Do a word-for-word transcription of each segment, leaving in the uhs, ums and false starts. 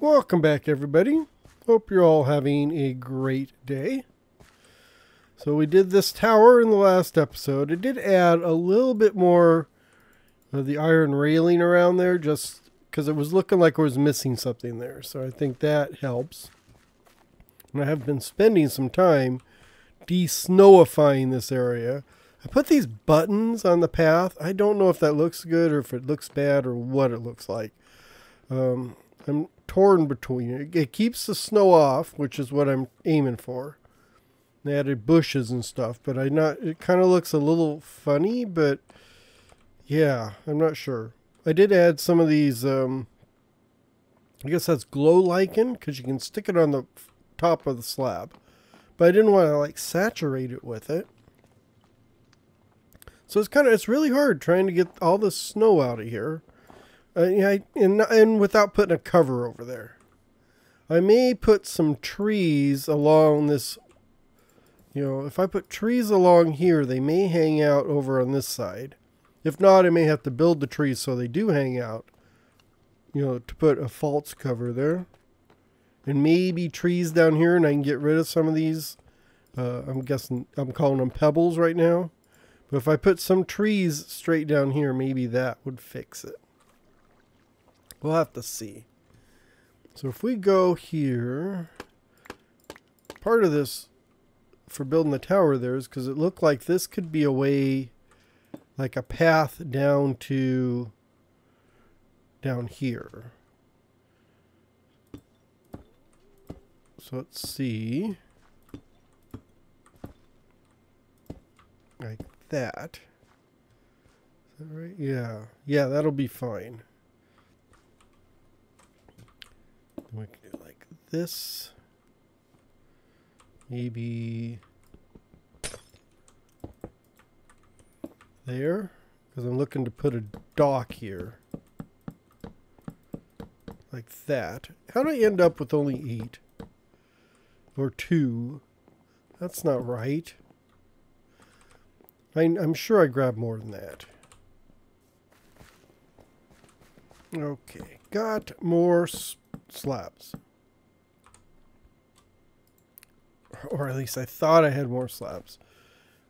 Welcome back, everybody. Hope you're all having a great day. So we did this tower in the last episode. It did add a little bit more of the iron railing around there just because it was looking like it was missing something there. So I think that helps. And I have been spending some time de-snowifying this area. I put these buttons on the path. I don't know if that looks good or if it looks bad or what it looks like. Um, I'm torn between it. It keeps the snow off, which is what I'm aiming for. They added bushes and stuff, but I not. It kind of looks a little funny, but yeah, I'm not sure. I did add some of these. Um, I guess that's glow lichen because you can stick it on the top of the slab, but I didn't want to like saturate it with it. So it's kind of it's really hard trying to get all the snow out of here. I, and, and without putting a cover over there. I may put some trees along this, you know, if I put trees along here, they may hang out over on this side. If not, I may have to build the trees so they do hang out, you know, to put a false cover there. And maybe trees down here, and I can get rid of some of these. Uh, I'm guessing, I'm calling them pebbles right now. But if I put some trees straight down here, maybe that would fix it. We'll have to see. So if we go here, part of this for building the tower there is because it looked like this could be a way, like a path down to down here. So let's see. Like that. Is that right? Yeah. Yeah, that'll be fine. We can do like this. Maybe there. Because I'm looking to put a dock here. Like that. How do I end up with only eight? Or two? That's not right. I, I'm sure I grabbed more than that. Okay. Got more space. Slabs, or at least I thought I had more slabs.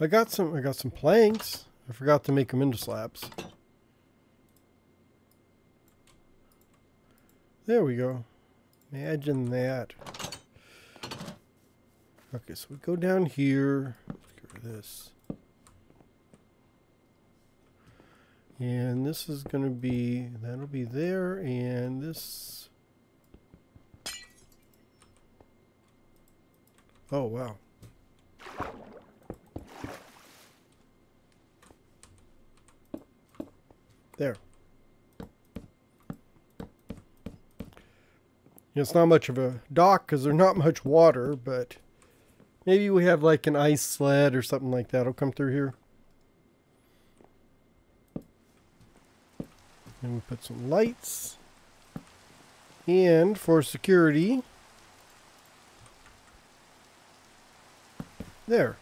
I got some. I got some planks. I forgot to make them into slabs. There we go. Imagine that. Okay, so we go down here. Let's get rid of this. And this is going to be. That'll be there, and this. Oh, wow. There. It's not much of a dock because there's not much water, but maybe we have like an ice sled or something like that. It'll come through here. And we put some lights. And for security... There.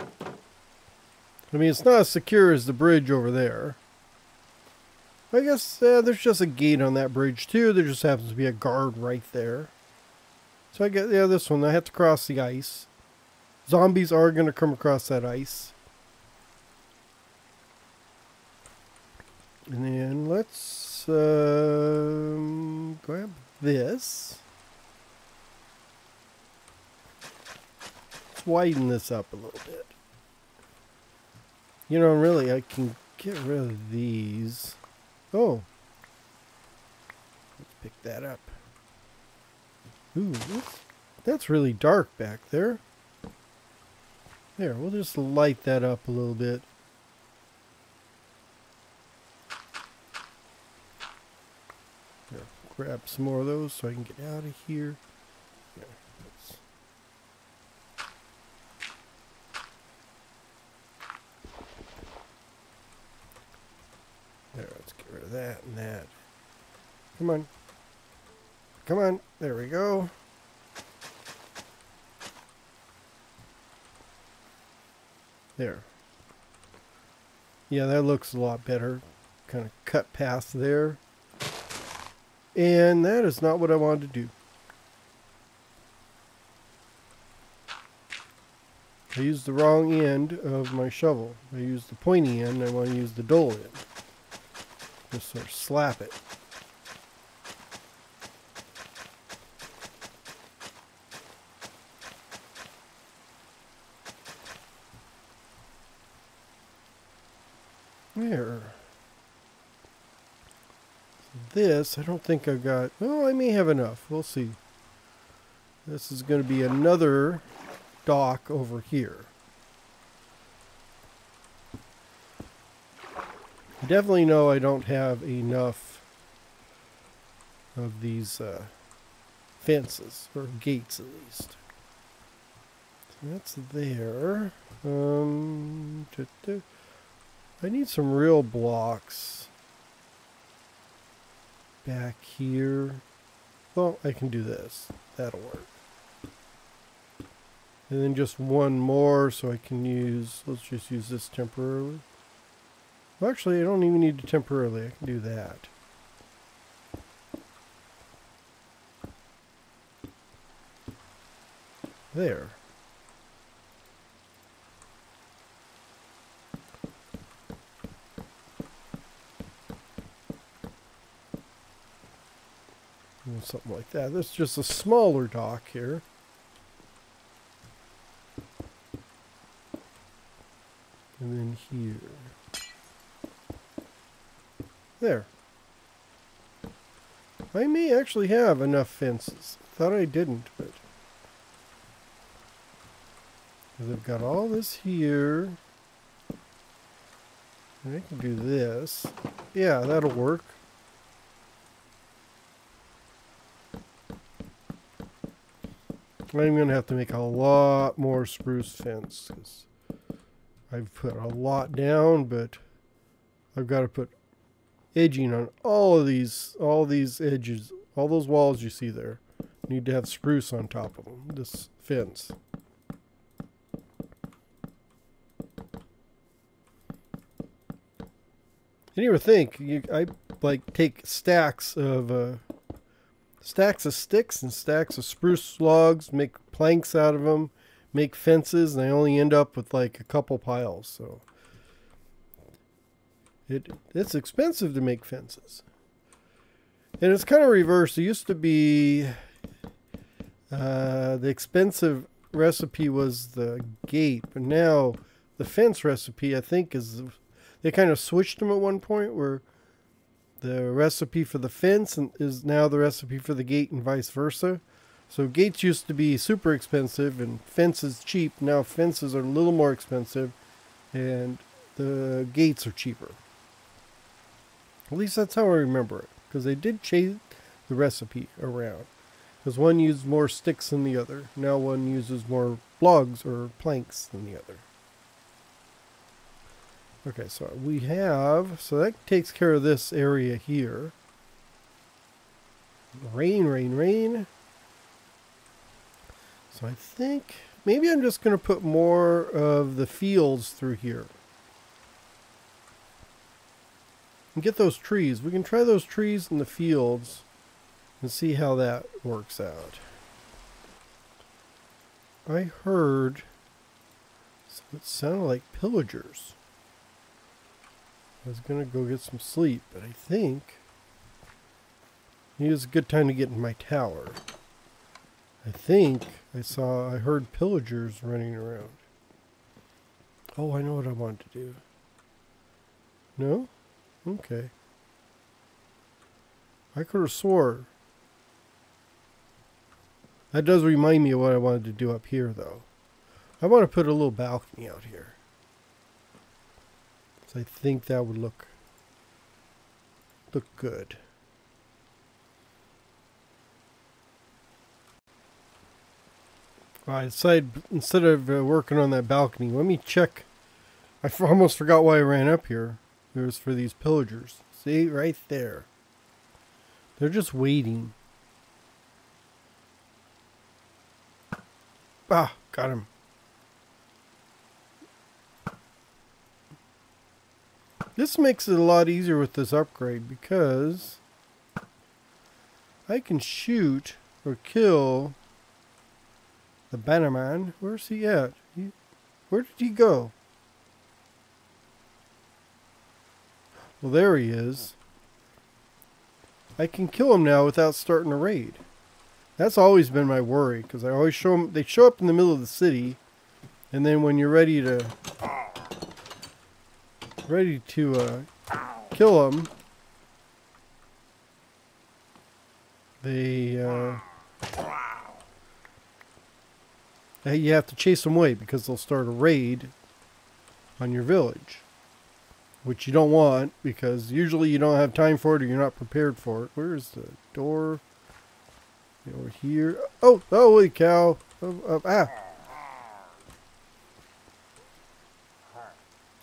I mean, it's not as secure as the bridge over there. I guess uh, there's just a gate on that bridge, too. There just happens to be a guard right there. So I guess, yeah, this one. I have to cross the ice. Zombies are going to come across that ice. And then let's um, grab this. Widen this up a little bit. You know, really, I can get rid of these. Oh. Let's pick that up. Ooh, that's, that's really dark back there. There, we'll just light that up a little bit. Here, grab some more of those so I can get out of here. There. There, let's get rid of that and that. Come on. Come on. There we go. There. Yeah, that looks a lot better. Kind of cut past there. And that is not what I wanted to do. I used the wrong end of my shovel. I used the pointy end. I want to use the dull end. Just sort of slap it. There. This, I don't think I've got... Oh, I may have enough. We'll see. This is going to be another... dock over here. I definitely know I don't have enough of these uh, fences, or gates at least. So that's there. Um, I need some real blocks back here. Well, I can do this. That'll work. And then just one more so I can use, let's just use this temporarily. Well, actually, I don't even need to temporarily, I can do that. There. And something like that. That's just a smaller dock here. And then here. There. I may actually have enough fences. Thought I didn't, but... I've got all this here. And I can do this. Yeah, that'll work. I'm going to have to make a lot more spruce fences. I've put a lot down, but I've got to put edging on all of these, all these edges, all those walls you see there. Need to have spruce on top of them, this fence. You never think, you, I like take stacks of, uh, stacks of sticks and stacks of spruce logs, make planks out of them. Make fences, and I only end up with like a couple piles, so it it's expensive to make fences. And it's kind of reversed. It used to be uh, the expensive recipe was the gate, but now the fence recipe, I think, is they kind of switched them at one point where the recipe for the fence is now the recipe for the gate and vice versa. So gates used to be super expensive and fences cheap. Now fences are a little more expensive and the gates are cheaper. At least that's how I remember it. Because they did change the recipe around. Because one used more sticks than the other. Now one uses more logs or planks than the other. Okay, so we have... So that takes care of this area here. Rain, rain, rain. So I think maybe I'm just going to put more of the fields through here. And get those trees. We can try those trees in the fields and see how that works out. I heard it sounded like pillagers. I was going to go get some sleep, but I think it was a good time to get in my tower. I think I saw, I heard pillagers running around. Oh, I know what I want to do. No? Okay. I could have swore. That does remind me of what I wanted to do up here, though. I want to put a little balcony out here. So I think that would look, look good. I decided instead of uh, working on that balcony, let me check. I f almost forgot why I ran up here. It was for these pillagers. See, right there. They're just waiting. Ah, got him. This makes it a lot easier with this upgrade because I can shoot or kill the Bannerman. Where's he at? He, where did he go? Well, there he is. I can kill him now without starting a raid. That's always been my worry, because I always show them, they show up in the middle of the city, and then when you're ready to ready to uh, kill them, They, uh, you have to chase them away because they'll start a raid on your village, which you don't want because usually you don't have time for it or you're not prepared for it. Where is the door? Over here. Oh, holy cow. Oh, oh, ah.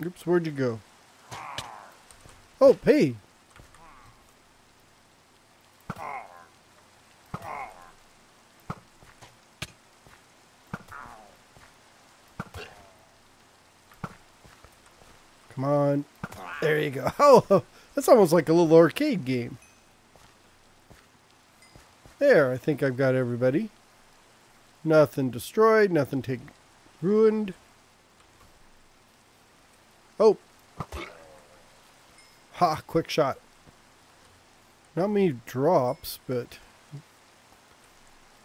Oops, where'd you go? Oh, hey. Come on. There you go. Oh, that's almost like a little arcade game. There, I think I've got everybody. Nothing destroyed, nothing taken, ruined. Oh. Ha, quick shot. Not many drops, but...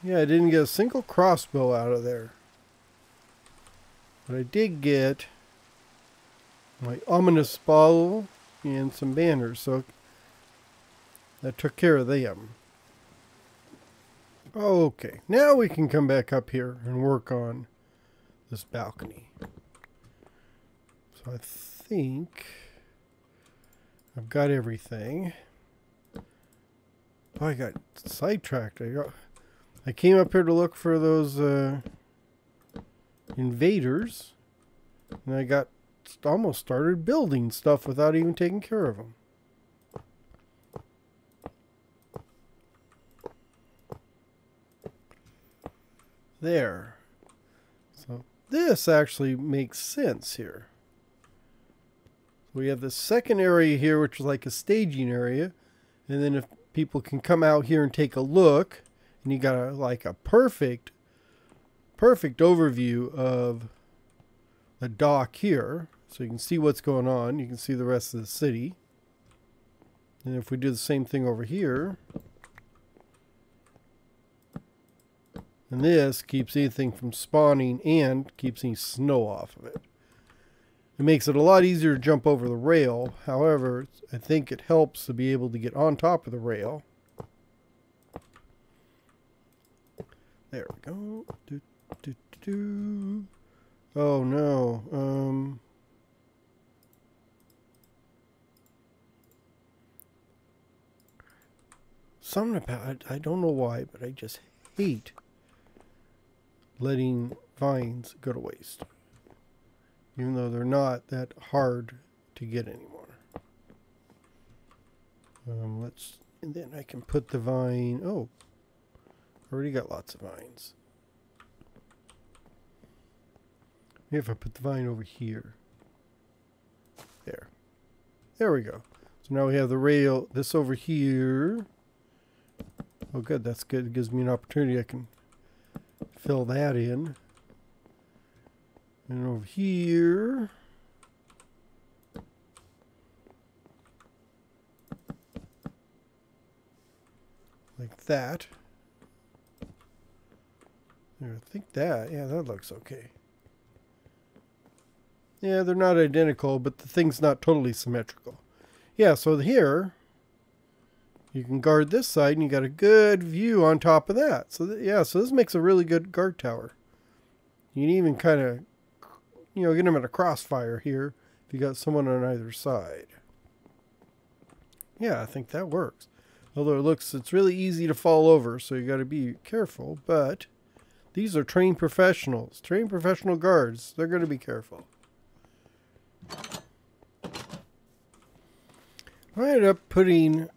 yeah, I didn't get a single crossbow out of there. But I did get my ominous bottle and some banners, so that took care of them. Okay, now we can come back up here and work on this balcony. So I think I've got everything. Oh, I got sidetracked. I got, I came up here to look for those uh, invaders, and I got almost started building stuff without even taking care of them. There. So this actually makes sense here. We have the second area here, which is like a staging area, and then if people can come out here and take a look, and you got a, like a perfect, perfect overview of the dock here. So you can see what's going on. You can see the rest of the city. And if we do the same thing over here. And this keeps anything from spawning and keeps any snow off of it. It makes it a lot easier to jump over the rail. However, I think it helps to be able to get on top of the rail. There we go. Do, do, do, do. Oh no, um... something about, I don't know why, but I just hate letting vines go to waste. Even though they're not that hard to get anymore. Um, let's, and then I can put the vine, oh, already got lots of vines. If I put the vine over here. There. There we go. So now we have the rail. This over here. Oh good, that's good. It gives me an opportunity. I can fill that in. And over here. Like that. There, I think that. Yeah, that looks okay. Yeah, they're not identical, but the thing's not totally symmetrical. Yeah, so here, you can guard this side, and you got a good view on top of that. So, th yeah, so this makes a really good guard tower. You can even kind of, you know, get them at a crossfire here if you got someone on either side. Yeah, I think that works. Although it looks, it's really easy to fall over, so you got to be careful. But these are trained professionals, trained professional guards. They're going to be careful. I ended up putting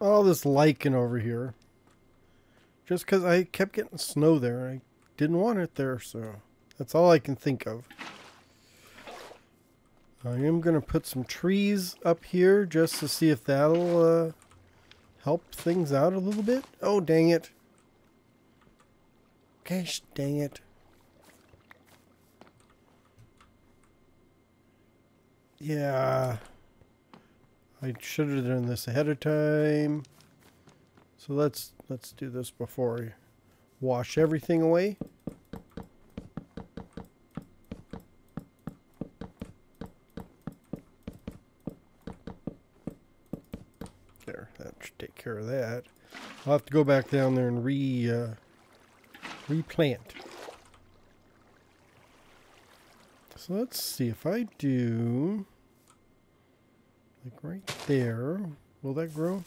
all this lichen over here just because I kept getting snow there and I didn't want it there, so that's all I can think of. I am going to put some trees up here just to see if that'll uh, help things out a little bit. Oh, dang it. Gosh, dang it. Yeah. I should have done this ahead of time. So let's let's do this before we wash everything away. There, that should take care of that. I'll have to go back down there and re uh, replant. So let's see if I do like right there. Will that grow?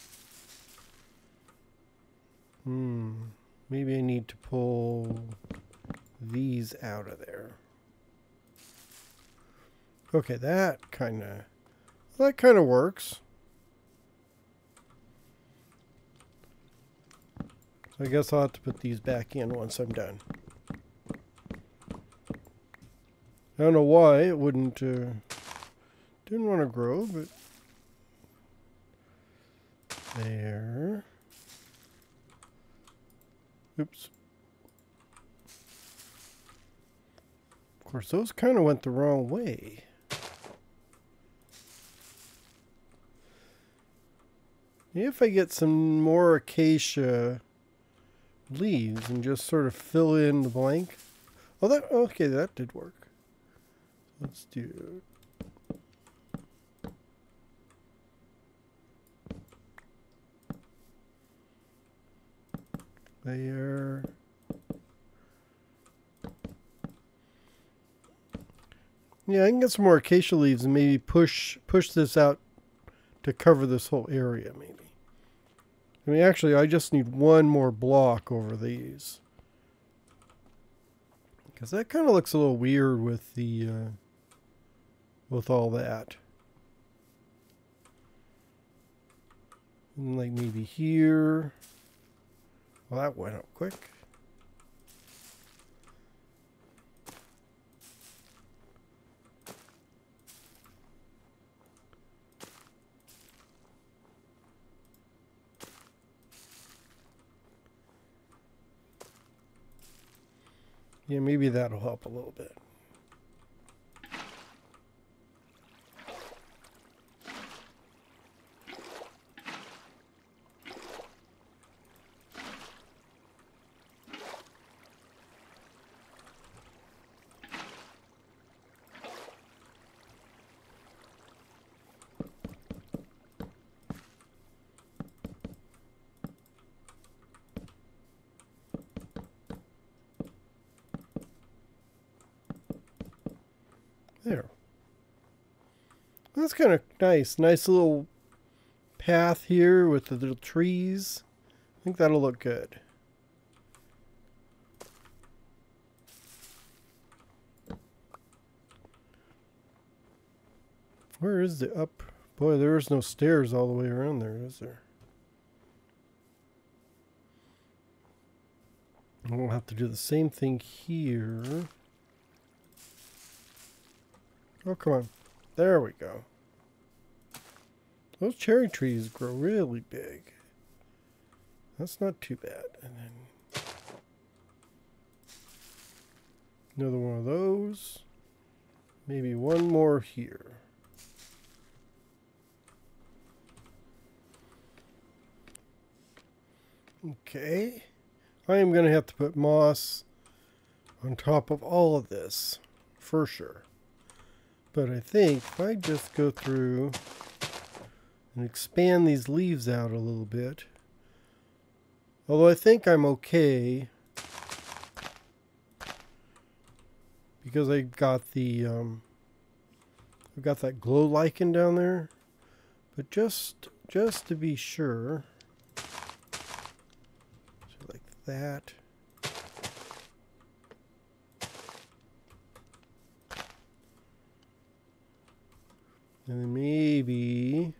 Hmm. Maybe I need to pull these out of there. Okay, that kind of that kind of works. So I guess I'll have to put these back in once I'm done. I don't know why it wouldn't. Uh, didn't want to grow, but there. Oops. Of course, those kind of went the wrong way. If I get some more acacia leaves and just sort of fill in the blank. Oh, that okay, that did work. Let's do. There. Yeah, I can get some more acacia leaves and maybe push push this out to cover this whole area, maybe. I mean, actually, I just need one more block over these. Because that kind of looks a little weird with the, uh, with all that. And like maybe here. Well, that went up quick. Yeah, maybe that'll help a little bit. There. That's kind of nice. Nice little path here with the little trees. I think that'll look good. Where is the up? Boy, there is no stairs all the way around there, is there? I'm gonna have to do the same thing here. Oh, come on. There we go. Those cherry trees grow really big. That's not too bad. And then another one of those. Maybe one more here. Okay. I am going to have to put moss on top of all of this, for sure. But I think if I just go through and expand these leaves out a little bit, although I think I'm okay because I got the um, I've got that glow lichen down there. But just just to be sure, so like that. And then maybe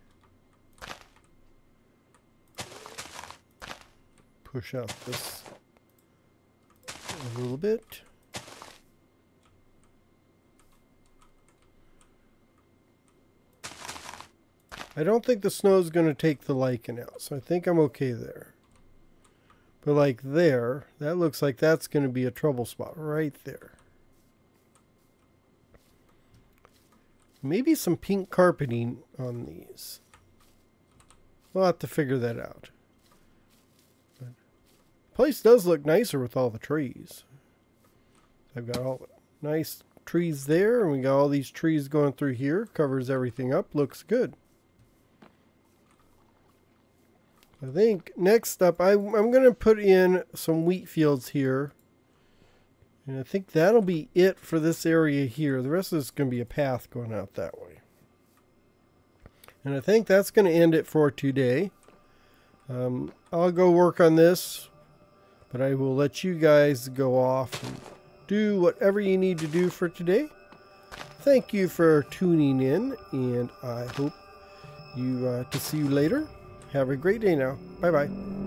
push out this a little bit. I don't think the snow is going to take the lichen out, so I think I'm okay there. But like there, that looks like that's going to be a trouble spot right there. Maybe some pink carpeting on these. We'll have to figure that out. But place does look nicer with all the trees. I've got all the nice trees there, and we got all these trees going through here. Covers everything up. Looks good. I think next up, I, I'm going to put in some wheat fields here. And I think that'll be it for this area here. The rest of this is going to be a path going out that way. And I think that's going to end it for today. Um, I'll go work on this. But I will let you guys go off and do whatever you need to do for today. Thank you for tuning in. And I hope you uh, to see you later. Have a great day now. Bye-bye.